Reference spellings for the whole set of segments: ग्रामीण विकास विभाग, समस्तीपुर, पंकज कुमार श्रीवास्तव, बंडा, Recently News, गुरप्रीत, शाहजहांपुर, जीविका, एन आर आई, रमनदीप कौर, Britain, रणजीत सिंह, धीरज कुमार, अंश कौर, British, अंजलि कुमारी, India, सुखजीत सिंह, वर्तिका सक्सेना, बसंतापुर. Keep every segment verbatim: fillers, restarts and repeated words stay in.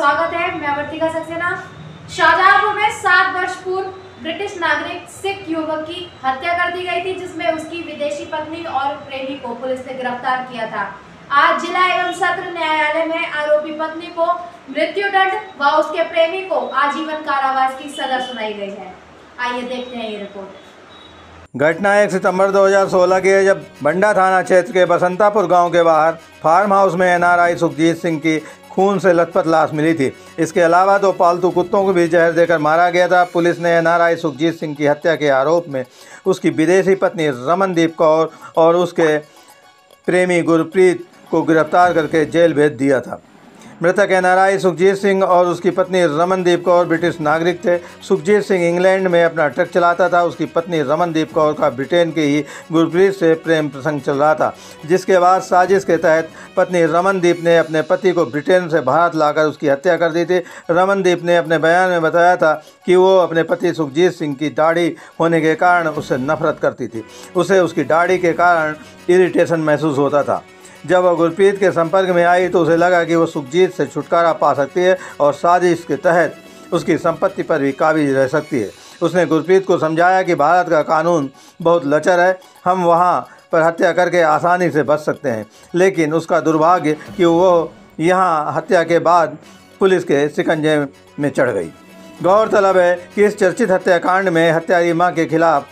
स्वागत है। मैं वर्तिका सक्सेना। शाहजहांपुर में सात वर्ष पूर्व ब्रिटिश नागरिक सिख युवक की हत्या कर दी गई थी, जिसमें उसकी विदेशी पत्नी और प्रेमी को पुलिस ने गिरफ्तार किया था। आज जिला एवं सत्र न्यायालय में आरोपी पत्नी को मृत्युदंड व उसके प्रेमी को आजीवन कारावास की सजा सुनाई गई है। आइए देखते हैं ये रिपोर्ट। घटना एक सितंबर दो हज़ार सोलह की है, जब बंडा थाना क्षेत्र के बसंतापुर गांव के बाहर फार्म हाउस में एन आर आई सुखजीत सिंह की खून से लथपथ लाश मिली थी। इसके अलावा दो पालतू कुत्तों को भी जहर देकर मारा गया था। पुलिस ने एन आर आई सुखजीत सिंह की हत्या के आरोप में उसकी विदेशी पत्नी रमनदीप कौर और उसके प्रेमी गुरप्रीत को गिरफ्तार करके जेल भेज दिया था। मृतक एन आर आई सुखजीत सिंह और उसकी पत्नी रमनदीप कौर ब्रिटिश नागरिक थे। सुखजीत सिंह इंग्लैंड में अपना ट्रक चलाता था। उसकी पत्नी रमनदीप कौर का ब्रिटेन के ही गुरप्रीत से प्रेम प्रसंग चल रहा था, जिसके बाद साजिश के तहत पत्नी रमनदीप ने अपने पति को ब्रिटेन से भारत लाकर उसकी हत्या कर दी थी। रमनदीप ने अपने बयान में बताया था कि वो अपने पति सुखजीत सिंह की दाढ़ी होने के कारण उससे नफरत करती थी। उसे उसकी दाढ़ी के कारण इरिटेशन महसूस होता था। जब वह गुरप्रीत के संपर्क में आई तो उसे लगा कि वो सुखजीत से छुटकारा पा सकती है और साजिश के तहत उसकी संपत्ति पर भी काबिज रह सकती है। उसने गुरप्रीत को समझाया कि भारत का कानून बहुत लचर है, हम वहाँ पर हत्या करके आसानी से बच सकते हैं। लेकिन उसका दुर्भाग्य कि वो यहाँ हत्या के बाद पुलिस के शिकंजे में चढ़ गई। गौरतलब है कि इस चर्चित हत्याकांड में हत्यारी माँ के खिलाफ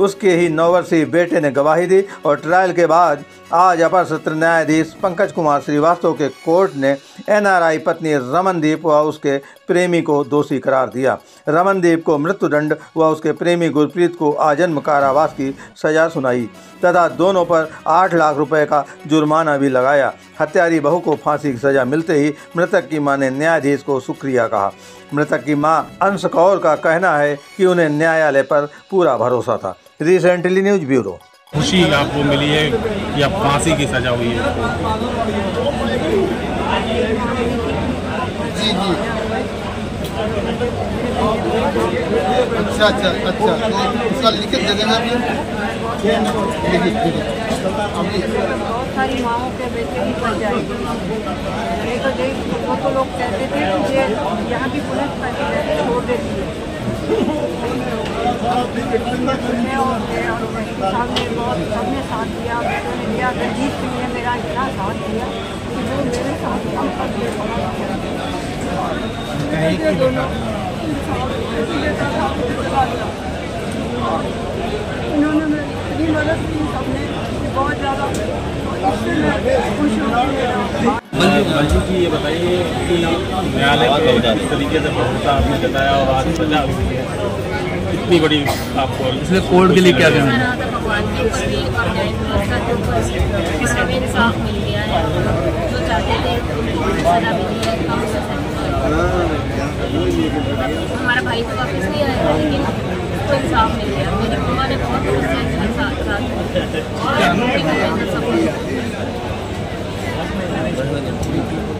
उसके ही नौ वर्षीय बेटे ने गवाही दी और ट्रायल के बाद आज अपर सत्र न्यायाधीश पंकज कुमार श्रीवास्तव के कोर्ट ने एन आर आई पत्नी रमनदीप व उसके प्रेमी को दोषी करार दिया। रमनदीप को मृत्युदंड व उसके प्रेमी गुरप्रीत को आजीवन कारावास की सजा सुनाई तथा दोनों पर आठ लाख रुपए का जुर्माना भी लगाया। हत्यारी बहू को फांसी की सजा मिलते ही मृतक की मां ने न्यायाधीश को शुक्रिया कहा। मृतक की मां अंश कौर का कहना है कि उन्हें न्यायालय पर पूरा भरोसा था। Recently news bureau. खुशी आपको मिली है कि आप फांसी की सजा हुई है? जी जी। अच्छा अच्छा अच्छा उसका लिखित दे देना। बहुत सारी माओं के बेटे भी फंस जाएगी। ये तो देख वो तो लोग कहते थे मुझे यहाँ की पुलिस पहले छोड़ देती है। मैं और साहब ने बहुत सबने साथ दिया, दिया रणजीत सिंह ने मेरा इतना साथ दिया कि वो मेरे साथ हम सब उन्होंने मेरी मदद की सबने बहुत ज़्यादा खुश हो। मंजू जी ये बताइए कि न्यायालय किस तरीके से भरोसा आपने जताया और आज सजा हुई है इतनी बड़ी आपको, इसलिए कोर्ट के लिए क्या कहना है? भगवान की खुशी और न्याय व्यवस्था जो हमें इंसाफ मिल गया है, जो चाहते थे उनको सजा मिली है। हमारा भाई तो वापस नहीं आया लेकिन उसको इंसाफ मिल गया। मेरी मम्मा ने बहुत साथ साथ और सबको